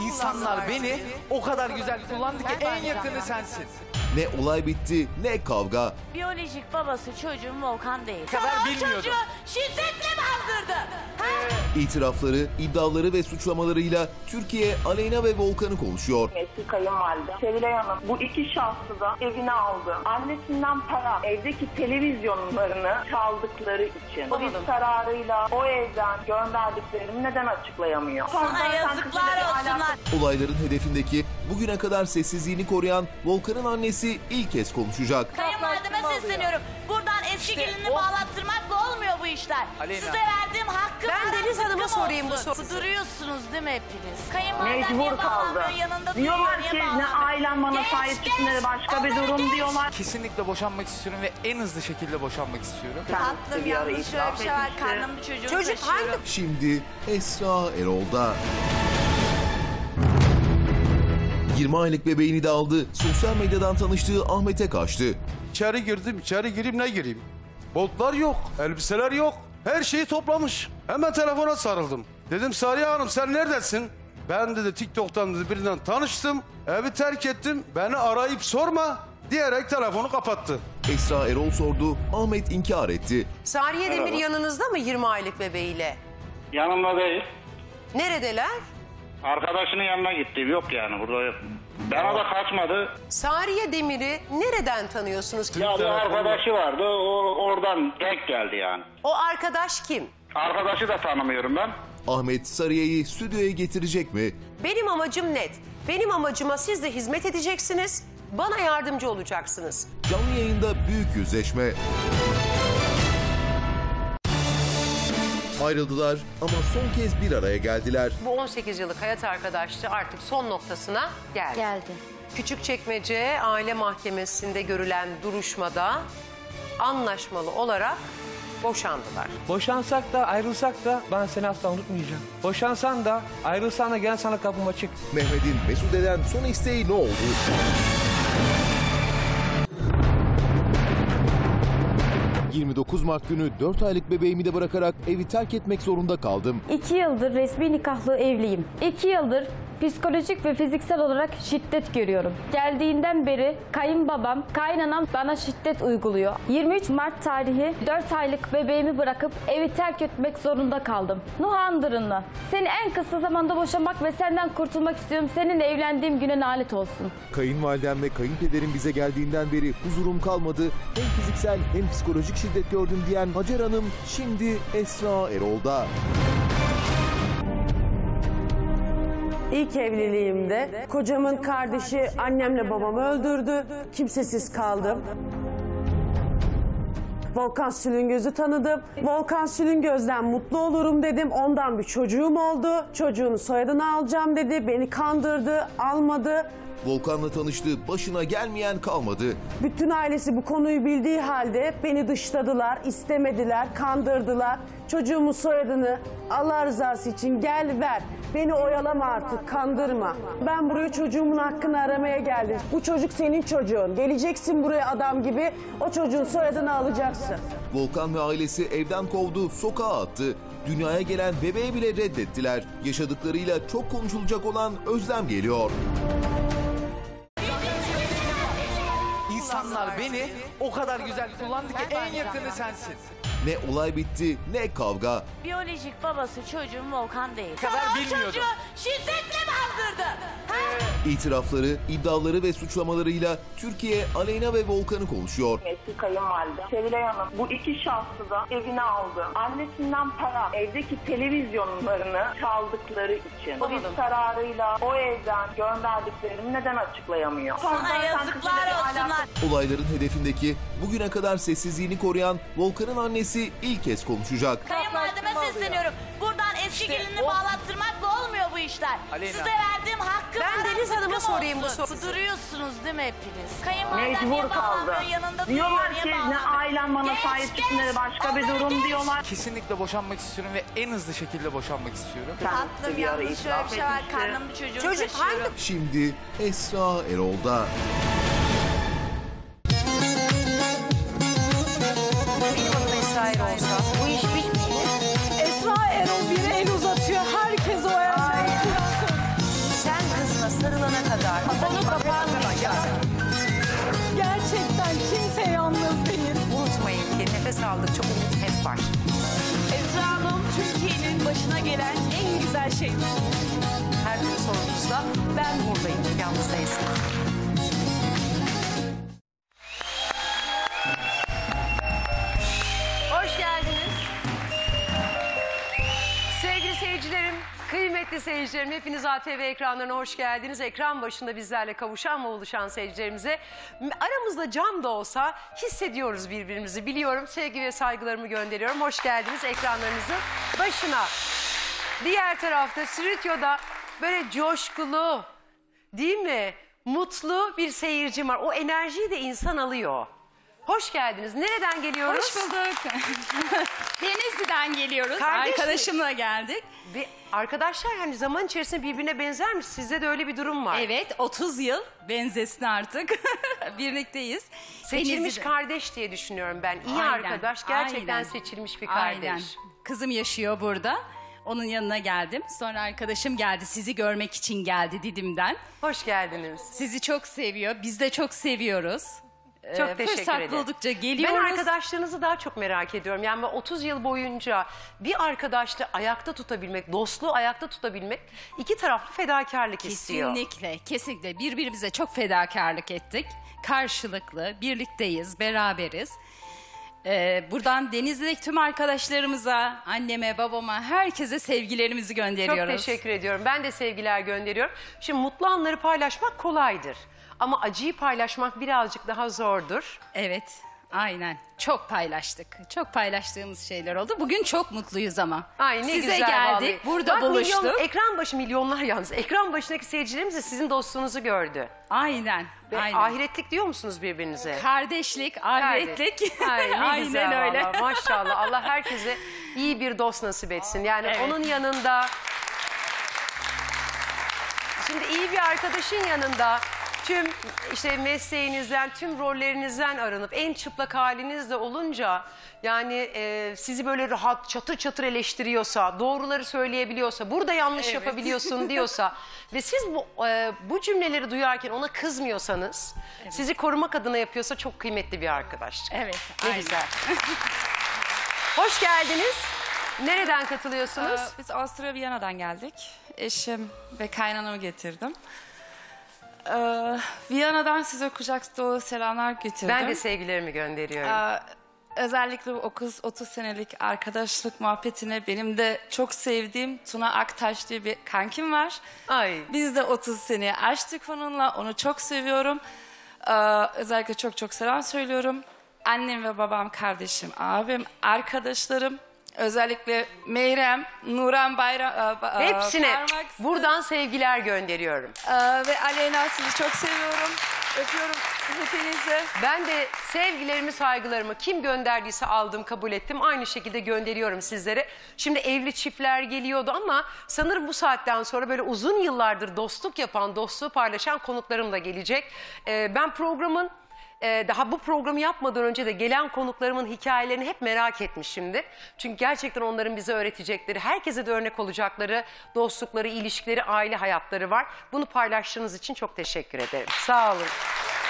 İnsanlar beni o kadar güzel kullandı ki en yakını sensin. Ne olay bitti, ne kavga. Biyolojik babası çocuğum Volkan değil. Sana o çocuğu şiddetle mi aldırdı? İtirafları, iddiaları ve suçlamalarıyla Türkiye Aleyna ve Volkan'ı konuşuyor. Eski kayınvalide Sevilay Hanım bu iki şahsı da evine aldı. Annesinden para, evdeki televizyonlarını çaldıkları için. O bir kararıyla o evden gönderdiklerini neden açıklayamıyor? Sana yazıklar olsunlar. Olayların hedefindeki bugüne kadar sessizliğini koruyan Volkan'ın annesi ilk kez konuşacak. Kayınvalideme sesleniyorum. Buradan eski gelinini bağlattırmakla olmuyor bu işler. Aleyna. Size verdiğim hakkı ben Deniz Hanım'a sorayım bu soruyu. Duruyorsunuz değil mi hepiniz? Kayınvalidem niye bağlanmıyor yanında duruyor, niye ki, bağlanmıyor? Ne ailem bana sahip çıkmıyor, başka bir durum diyorlar. Kesinlikle boşanmak istiyorum ve en hızlı şekilde boşanmak istiyorum. Tatlım yanlış şöyle bir şey var. Karnımda çocuğumu taşıyorum. Şimdi Esra Erol'da. 20 aylık bebeğini de aldı. Sosyal medyadan tanıştığı Ahmet'e kaçtı. İçeri girdim, içeri gireyim. Botlar yok, elbiseler yok. Her şeyi toplamış. Hemen telefona sarıldım. Dedim Sariye Hanım sen neredesin? Ben dedi TikTok'tan dedi, birinden tanıştım. Evi terk ettim. Beni arayıp sorma diyerek telefonu kapattı. Esra Erol sordu, Ahmet inkar etti. Sariye de bir yanınızda mı 20 aylık bebeğiyle? Yanımda değil. Neredeler? Arkadaşının yanına gitti. Yok yani burada yok. Bana da kaçmadı. Sariye Demir'i nereden tanıyorsunuz? Ya bu arkadaşı vardı. Oradan denk geldi yani. O arkadaş kim? Arkadaşı da tanımıyorum ben. Ahmet Sariye'yi stüdyoya getirecek mi? Benim amacım net. Benim amacıma siz de hizmet edeceksiniz. Bana yardımcı olacaksınız. Canlı yayında büyük yüzleşme. Ayrıldılar ama son kez bir araya geldiler. Bu 18 yıllık hayat arkadaşlığı artık son noktasına geldi. Küçükçekmece Aile Mahkemesi'nde görülen duruşmada anlaşmalı olarak boşandılar. Boşansak da ayrılsak da ben seni asla unutmayacağım. Boşansan da ayrılsan da gel sana kapım açık. Mehmet'in Mesude'den son isteği ne oldu? Ben 29 Mart günü 4 aylık bebeğimi de bırakarak evi terk etmek zorunda kaldım. 2 yıldır resmi nikahlı evliyim. 2 yıldır psikolojik ve fiziksel olarak şiddet görüyorum. Geldiğinden beri kayınbabam, kaynanam bana şiddet uyguluyor. 23 Mart tarihi 4 aylık bebeğimi bırakıp evi terk etmek zorunda kaldım. Nuhandırınla. Seni en kısa zamanda boşamak ve senden kurtulmak istiyorum. Seninle evlendiğim güne lanet olsun. Kayınvalidem ve kayınpederim bize geldiğinden beri huzurum kalmadı. Hem fiziksel hem psikolojik şiddet gördüm diyen Hacer Hanım şimdi Esra Erol'da. İlk evliliğimde kocamın kardeşi annemle babamı öldürdü. Kimsesiz kaldım. Volkan Sülüngöz'ü tanıdım. Volkan Sülüngöz'den mutlu olurum dedim. Ondan bir çocuğum oldu. Çocuğunu soyadını alacağım dedi. Beni kandırdı, almadı. Volkan'la tanıştı, başına gelmeyen kalmadı. Bütün ailesi bu konuyu bildiği halde beni dışladılar, istemediler, kandırdılar. Çocuğumun soyadını Allah rızası için gel ver. Beni oyalama artık, kandırma. Ben buraya çocuğumun hakkını aramaya geldim. Bu çocuk senin çocuğun. Geleceksin buraya adam gibi, o çocuğun soyadını alacaksın. Volkan ve ailesi evden kovdu, sokağa attı. Dünyaya gelen bebeği bile reddettiler. Yaşadıklarıyla çok konuşulacak olan özlem geliyor. İnsanlar beni o kadar güzel kullandı ki en yakını sensin. Ne olay bitti, ne kavga. Biyolojik babası çocuğum Volkan değil. Sana o çocuğu şiddetle mi aldırdı? İtirafları, iddiaları ve suçlamalarıyla Türkiye Aleyna ve Volkan'ı konuşuyor. Eski kayınvalide Sevilay Hanım bu iki şahsı da evine aldı. Annesinden para, evdeki televizyonlarını çaldıkları için. O bir kararıyla o evden gönderdiklerini neden açıklayamıyor? Sana yazıklar olsunlar. Olayların hedefindeki bugüne kadar sessizliğini koruyan Volkan'ın annesi ilk kez konuşacak. Kayınvalideme sesleniyorum. Buradan eski gelinini bağlattırmakla olmuyor bu işler. Aleyna. Size verdiğim hakkı ben Deniz Hanım'a sorayım bu soruyu. Duruyorsunuz değil mi hepiniz? Kayınvalidem niye bağlanmıyor yanında duruyor, niye bağlanmıyor? Ne ailem bana sahip çıkmıyor, başka bir durum diyorlar. Kesinlikle boşanmak istiyorum ve en hızlı şekilde boşanmak istiyorum. Tatlım yanlış şöyle bir şey var. Karnımda çocuğumu taşıyorum. Şimdi Esra Erol'da. Bu iş bitmiyor. Esra Erol bir el uzatıyor. Herkes o el uzatıyor. Kafanı kapanmış. Gerçekten kimse yalnız değil. Unutmayın ki nefes aldıkça umut hep var. Esra Hanım Türkiye'nin başına gelen en güzel şey. Her bir sorunuzda ben buradayım. Yalnız değilsiniz. Kıymetli seyircilerim, hepiniz ATV ekranlarına hoş geldiniz. Ekran başında bizlerle kavuşan ve oluşan seyircilerimize aramızda cam da olsa hissediyoruz birbirimizi. Biliyorum, sevgi ve saygılarımı gönderiyorum. Hoş geldiniz ekranlarınızın başına. Diğer tarafta stüdyoda böyle coşkulu, değil mi? Mutlu bir seyircim var. O enerjiyi de insan alıyor. Hoş geldiniz. Nereden geliyoruz? Hoş bulduk. Denizli'den geliyoruz. Arkadaşımla geldik. Arkadaşlar hani zaman içerisinde birbirine benzer mi? Sizde de öyle bir durum var. Evet, 30 yıl benzesin artık. Birlikteyiz. Seçilmiş kardeş diye düşünüyorum ben. İyi aynen, arkadaş, gerçekten aynen. Seçilmiş bir kardeş. Aynen. Kızım yaşıyor burada. Onun yanına geldim. Sonra arkadaşım geldi. Sizi görmek için geldi Didim'den. Hoş geldiniz. Sizi çok seviyor. Biz de çok seviyoruz. Çok teşekkür ederim. Fırsat buldukça geliyoruz. Ben arkadaşlarınızı daha çok merak ediyorum. Yani 30 yıl boyunca bir arkadaşla ayakta tutabilmek, dostluğu ayakta tutabilmek iki taraflı fedakarlık istiyor. Kesinlikle, kesinlikle. Birbirimize çok fedakarlık ettik. Karşılıklı, birlikteyiz, beraberiz. Buradan Denizli'deki tüm arkadaşlarımıza, anneme, babama, herkese sevgilerimizi gönderiyoruz. Çok teşekkür ediyorum. Ben de sevgiler gönderiyorum. Şimdi mutlu anları paylaşmak kolaydır. Ama acıyı paylaşmak birazcık daha zordur. Evet, aynen. Çok paylaştık. Çok paylaştığımız şeyler oldu. Bugün çok mutluyuz ama. Ay, ne size güzel geldik, vallahi. Burada bak, buluştuk. Ekran başı milyonlar yalnız. Ekran başındaki seyircilerimiz de sizin dostunuzu gördü. Aynen. Ve aynen. Ahiretlik diyor musunuz birbirinize? Kardeşlik, ahiretlik. Ay, ne aynen güzel öyle. Vallahi. Maşallah. Allah herkese iyi bir dost nasip etsin. Yani evet. Onun yanında... Şimdi iyi bir arkadaşın yanında... Tüm işte mesleğinizden, tüm rollerinizden arınıp en çıplak halinizle olunca yani sizi böyle rahat çatır çatır eleştiriyorsa, doğruları söyleyebiliyorsa, burada yanlış yapabiliyorsun diyorsa ve siz bu cümleleri duyarken ona kızmıyorsanız, sizi korumak adına yapıyorsa çok kıymetli bir arkadaşlık. Evet, ne aynen. Güzel. Hoş geldiniz. Nereden katılıyorsunuz? Biz Avustralya Viyana'dan geldik. Eşim ve kaynanamı getirdim. Viyana'dan size kucak dolu selamlar getirdim. Ben de sevgilerimi gönderiyorum. Özellikle bu 30 senelik arkadaşlık muhabbetine benim de çok sevdiğim Tuna Aktaş diye bir kankim var. Ay. Biz de 30 seneyi aştık onunla. Onu çok seviyorum. Özellikle çok çok selam söylüyorum. Annem ve babam, kardeşim, abim, arkadaşlarım. Özellikle Meyrem, Nuran Bayram... Hepsine buradan sevgiler gönderiyorum. Ve Aleyna, sizi çok seviyorum. Öpüyorum hepinizi. Ben de sevgilerimi, saygılarımı kim gönderdiyse aldım, kabul ettim. Aynı şekilde gönderiyorum sizlere. Şimdi evli çiftler geliyordu ama sanırım bu saatten sonra böyle uzun yıllardır dostluk yapan, dostluğu paylaşan konuklarım da gelecek. Ben programın... Daha bu programı yapmadan önce de gelen konuklarımın hikayelerini hep merak etmişimdir. Çünkü gerçekten onların bize öğretecekleri, herkese de örnek olacakları, dostlukları, ilişkileri, aile hayatları var. Bunu paylaştığınız için çok teşekkür ederim. Sağ olun.